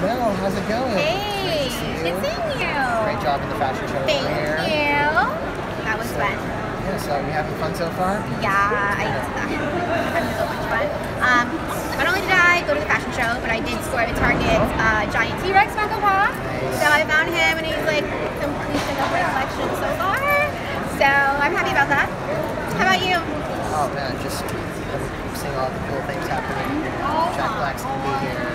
Mel, how's it going? Hey, good seeing you. Great job in the fashion show. Thank you. That was fun. Yeah, so you having fun so far? Yeah, I did. Having so much fun. Not only did I go to the fashion show, but I did score at Target's giant T-Rex Funko Pop. Nice. So I found him, and he's like completing the whole collection so far. So I'm happy about that. How about you? Oh man, just seeing all the cool things happening. Jack Blackson will be here.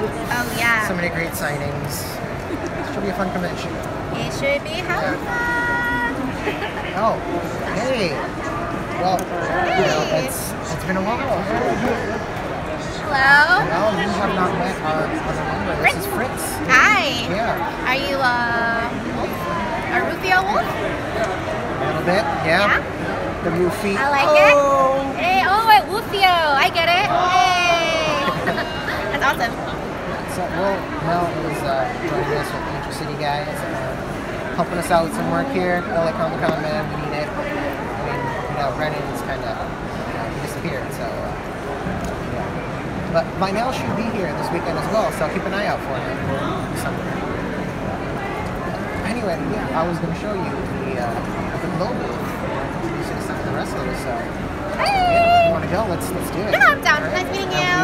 Oh yeah. So many great signings. It should be a fun convention. It should be hella fun. Oh, hey. Well, hey. You know, it's been a while. Hello. Well, we have not met our other member. This is Fritz. Hi. Yeah. Are you a Rufio wolf? A little bit. Yeah. The Rufy. I like it. Hey, oh, wait, Rufio. I get it. Hey. That's awesome. So, well, Mel is joining us with Angel City Guys, helping us out with some work here. LA Comic-Con, man, we need it. I mean, you know, Brennan is kind of disappeared, so. Yeah. But Mel should be here this weekend as well, so keep an eye out for him somewhere. Anyway, yeah, I was going to show you the global. The rest of us, so hey. If you want to go, let's do it. No, I'm down. Right. Nice meeting you.